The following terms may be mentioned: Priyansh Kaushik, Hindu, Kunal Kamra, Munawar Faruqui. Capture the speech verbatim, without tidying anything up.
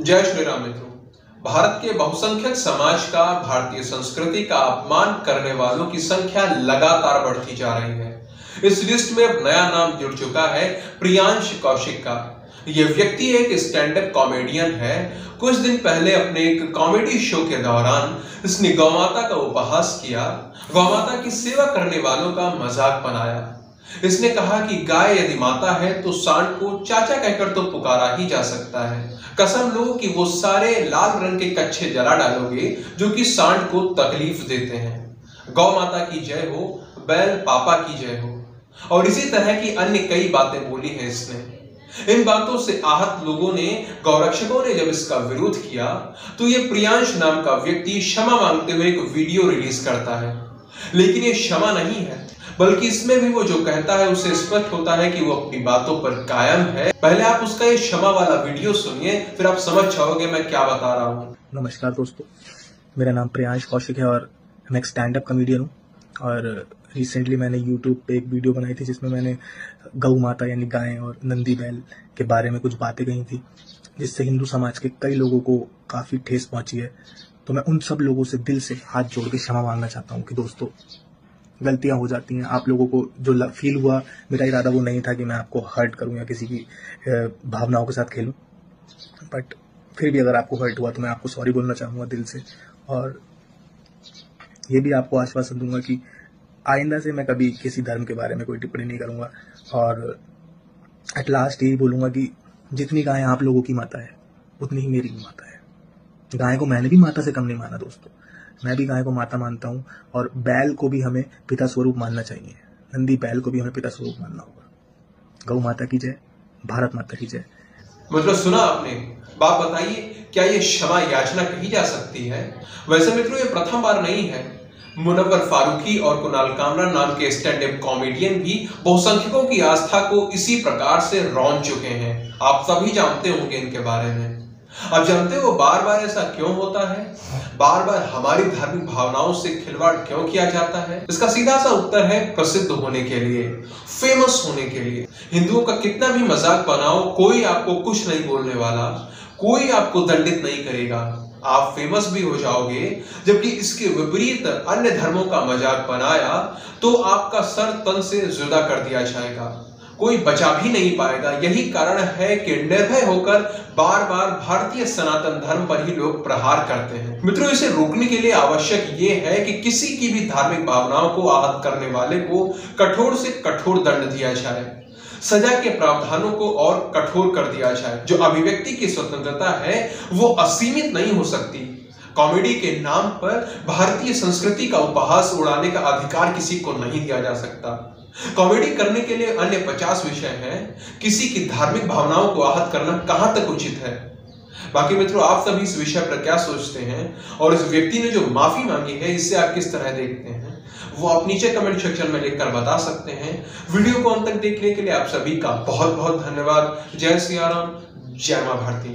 जय श्री राम। मित्रों, भारत के बहुसंख्यक समाज का, भारतीय संस्कृति का अपमान करने वालों की संख्या लगातार बढ़ती जा रही है। इस लिस्ट में अब नया नाम जुड़ चुका है प्रियांश कौशिक का। यह व्यक्ति एक स्टैंड अप कॉमेडियन है। कुछ दिन पहले अपने एक कॉमेडी शो के दौरान इसने गौमाता का उपहास किया, गौमाता की सेवा करने वालों का मजाक बनाया। इसने कहा कि गाय यदि माता है तो सांड को चाचा कहकर तो पुकारा ही जा सकता है। कसम लो कि वो सारे लाल रंग के कच्छे जला डालोगे जो कि सांड को तकलीफ देते हैं। गौ माता की जय हो, बैल पापा की जय हो, और इसी तरह की अन्य कई बातें बोली हैं इसने। इन बातों से आहत लोगों ने, गौरक्षकों ने जब इसका विरोध किया तो ये प्रियांश नाम का व्यक्ति क्षमा मांगते हुए एक वीडियो रिलीज करता है। लेकिन ये क्षमा नहीं है, बल्कि इसमें भी वो जो कहता है उसे स्पष्ट होता है कि वो अपनी बातों पर कायम है। पहले आप उसका ये क्षमा वाला वीडियो सुनिए, फिर आप समझ जाओगे मैं क्या बता रहा हूँ। नमस्कार दोस्तों, मेरा नाम प्रियांश कौशिक है और मैं एक स्टैंड अप कॉमेडियन हूँ। और रिसेंटली मैंने यूट्यूब पे एक वीडियो बनाई थी जिसमें मैंने गौ माता यानी गाय और नंदी बैल के बारे में कुछ बातें कही थी, जिससे हिंदू समाज के कई लोगों को काफ़ी ठेस पहुँची है। तो मैं उन सब लोगों से दिल से हाथ जोड़ के क्षमा मांगना चाहता हूँ कि दोस्तों, गलतियां हो जाती हैं। आप लोगों को जो फील हुआ, मेरा इरादा वो नहीं था कि मैं आपको हर्ट करूं या किसी की भावनाओं के साथ खेलूं, बट फिर भी अगर आपको हर्ट हुआ तो मैं आपको सॉरी बोलना चाहूँगा दिल से। और ये भी आपको आश्वासन दूंगा कि आइंदा से मैं कभी किसी धर्म के बारे में कोई टिप्पणी नहीं करूँगा। और एट लास्ट यही बोलूँगा कि जितनी गाय आप लोगों की माता है उतनी ही मेरी भी माता है। गाय को मैंने भी माता से कम नहीं माना दोस्तों, मैं भी गाय को माता मानता हूँ। और बैल को भी हमें पिता स्वरूप मानना चाहिए, नंदी बैल को भी हमें पिता स्वरूप मानना होगा। गौ माता की जय, भारत माता की जय। मतलब सुना आपने, बाप बताइए क्या ये क्षमा याचना कही जा सकती है? वैसे मित्रों, ये प्रथम बार नहीं है। मुनव्वर फारूकी और कुणाल कामरा नाम के स्टैंड अप कॉमेडियन भी बहुसंख्यकों की आस्था को इसी प्रकार से रौन चुके हैं। आप सभी जानते होंगे इनके बारे में। अब जानते हो बार बार ऐसा क्यों होता है, बार बार हमारी धार्मिक भावनाओं से खिलवाड़ क्यों किया जाता है? इसका सीधा सा उत्तर है प्रसिद्ध होने के लिए, फेमस होने के लिए। हिंदुओं का कितना भी मजाक बनाओ, कोई आपको कुछ नहीं बोलने वाला, कोई आपको दंडित नहीं करेगा। आप फेमस भी हो जाओगे। जबकि इसके विपरीत अन्य धर्मों का मजाक बनाया तो आपका सर तन से जुदा कर दिया जाएगा, कोई बचा भी नहीं पाएगा। यही कारण है कि निर्भय होकर बार बार भारतीय सनातन धर्म पर ही लोग प्रहार करते हैं। मित्रों, इसे रोकने के लिए आवश्यक ये है कि किसी की भी धार्मिक भावनाओं को आहत करने वाले को कठोर से कठोर दंड दिया जाए, सजा के प्रावधानों को और कठोर कर दिया जाए। जो अभिव्यक्ति की स्वतंत्रता है वो असीमित नहीं हो सकती। कॉमेडी के नाम पर भारतीय संस्कृति का उपहास उड़ाने का अधिकार किसी को नहीं दिया जा सकता। कॉमेडी करने के लिए अन्य पचास विषय हैं। किसी की धार्मिक भावनाओं को आहत करना कहाँ तक उचित है? बाकी मित्रों, आप सभी इस विषय पर क्या सोचते हैं और इस व्यक्ति ने जो माफी मांगी है इससे आप किस तरह देखते हैं, वो आप नीचे कमेंट सेक्शन में लिखकर बता सकते हैं। वीडियो को अंत तक देखने के लिए आप सभी का बहुत बहुत धन्यवाद। जय सियाराम, जय मां भारती।